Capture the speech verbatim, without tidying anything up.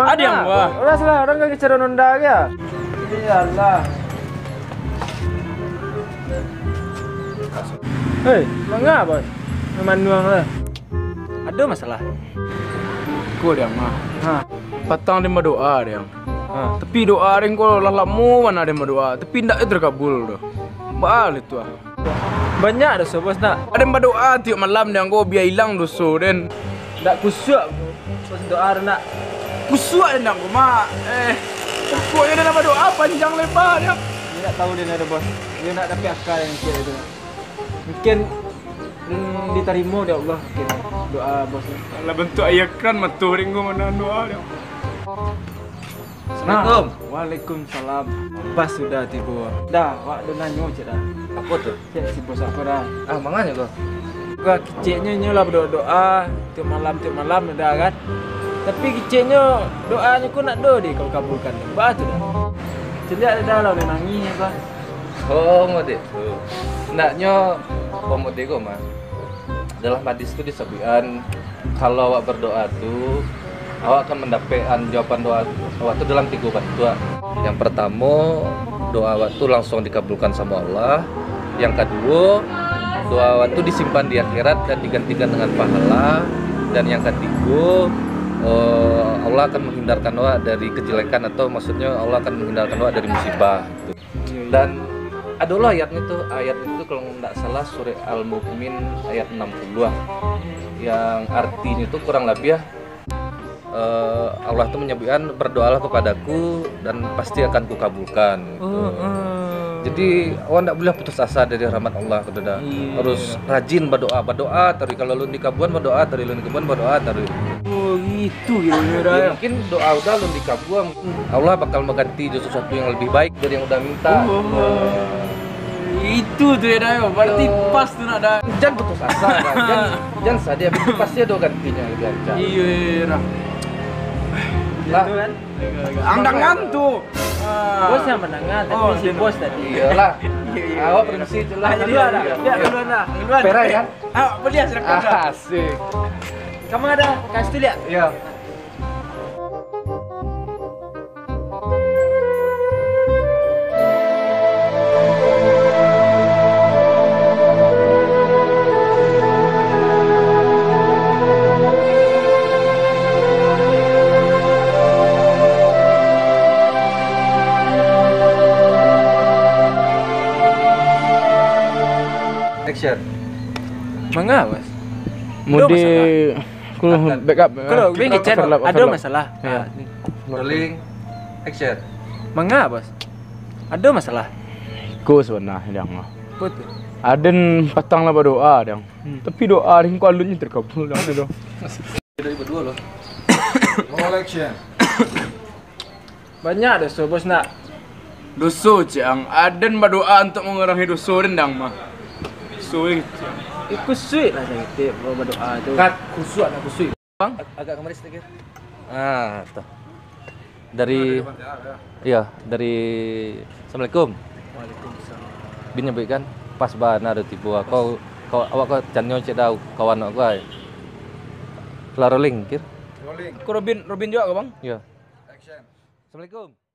Ada yang wah. Ulas lah, orang kaki cerun nunda ya. Iyalah. Hei, mangga boy. Manuang lah. Ada masalah. Kau dia mah. Ha. Patang dia berdoa dia. Ha. Tapi doa ring kau lah lamu mana dia berdoa. Tapi ndak terkabul tu. Bal itu ah. Banyak dosa bos nak. Ada berdoa tiap malam dia kau biar hilang dosa den. Ndak kusyuk pas doa nak. Kusuat dia nak mak. Eh, pokoknya dia nak doa panjang lebar dia. Dia tak tahu dia nak ada bos. Dia nak dapat akal yang sikit dia tu. Mungkin hmm, diterima dia Allah. Mungkin doa bos ni. Alah bentuk ayakan matuh ringgau mana doa dia. Assalamualaikum. Waalaikumsalam. Bas sudah tiba. Dah, awak dah nanya cik dah. Apa tu? Cik si bos aku dah. Ah, mangan kau. Kau keciknya nyalah berdoa tiap malam tiap malam dah kan. Tapi kecilnya doanya ku nak do deh kau kabulkan. Ba tu dah. Celiak dah lah nangis apa. Oh, ngode tu. Naknya pomode kau mah. Dalam hadis tu disebutkan kalau awak berdoa tu awak akan mendapatkan jawaban doa awak tu dalam tiga bantuan. Yang pertama, doa awak tu langsung dikabulkan sama Allah. Yang kedua, doa awak tu disimpan di akhirat dan digantikan dengan pahala. Dan yang ketiga, Uh, Allah akan menghindarkan doa dari kejelekan atau maksudnya Allah akan menghindarkan doa dari musibah gitu. Dan adalah ayatnya tuh ayat itu kalau tidak salah surat Al-Mu'min ayat enam puluh yang artinya itu kurang lebih ya uh, Allah tuh menyebutkan berdoalah kepadaku dan pasti akan kukabulkan gitu. Uh, uh. Jadi awak tidak boleh putus asa dari rahmat Allah kepada yeah. Harus rajin berdoa, berdoa tari kalau lu dikabulkan berdoa tari lu dikabulkan berdoa tari. Oh gitu ya. Ya mungkin doa udah lu dikabulkan Allah bakal mengganti sesuatu yang lebih baik dari yang udah minta. Oh, oh, oh. Itu tu ya dah, berarti oh. Pas tu nak dah. Jangan putus asa, dah. jangan jangan saja pasti ada gantinya lebih lancar. Iya nah. Lah kan? Andangan tu. Bos yang menengah, tapi oh, si bos tadi. Iyalah. Awak permisi celah. Duluan dah. Dia duluan dah. Duluan. Perai kan? Awak boleh silakan. Asik. Kamu ada kasih tu lihat? Iya. Mangga bos. Mudi kulo backup. Kulo wing chat ada masalah. Rolling action. Mangga bos. Ada masalah. Ku sebenarnya dang. Betul. Aden patang lah berdoa dang. Tapi doa ring ku alunnya terkabul dang tu. Dari berdua loh. Roll action. Banyak dosa bos nak. Dosa cang aden berdoa untuk mengurangi dosa dang mah. Suit. Ikut suit lah saya tip kalau berdoa tu. Kat kusut nak kusut. Bang, agak kemari sedikit. Ah, tu. Dari iya, dari Assalamualaikum. Waalaikumsalam. Bin nyebutkan pas bana ada tipu kau kau awak kau canyo cek dah kawan aku ai. Rolling, kir. Rolling. Aku Robin, Robin juga ke bang? Ya. Action. Assalamualaikum.